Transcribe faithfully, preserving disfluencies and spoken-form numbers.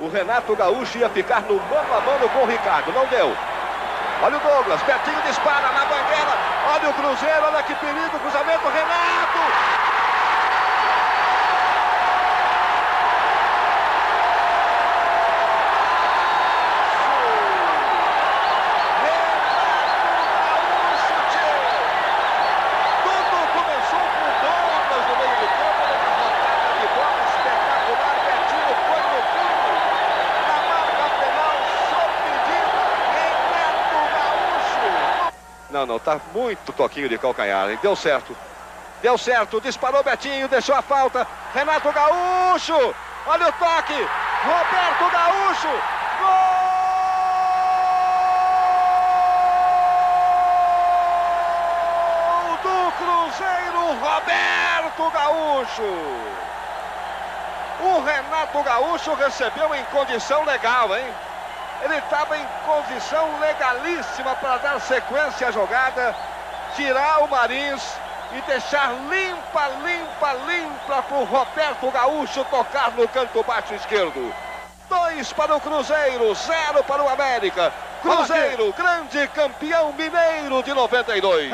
O Renato Gaúcho ia ficar no mano a mano com o Ricardo. Não deu. Olha o Douglas. Betinho dispara na bandeira. Olha o Cruzeiro. Olha que perigo. Cruzamento. Renato. Não, não, tá muito toquinho de calcanhar, hein? Deu certo, deu certo, disparou Betinho, deixou a falta, Renato Gaúcho, olha o toque, Roberto Gaúcho, gol do Cruzeiro, Roberto Gaúcho. O Renato Gaúcho recebeu em condição legal, hein? Ele estava em condição legalíssima para dar sequência à jogada, tirar o Marins e deixar limpa, limpa, limpa para o Roberto Gaúcho tocar no canto baixo esquerdo. Dois para o Cruzeiro, zero para o América. Cruzeiro, grande campeão mineiro de noventa e dois.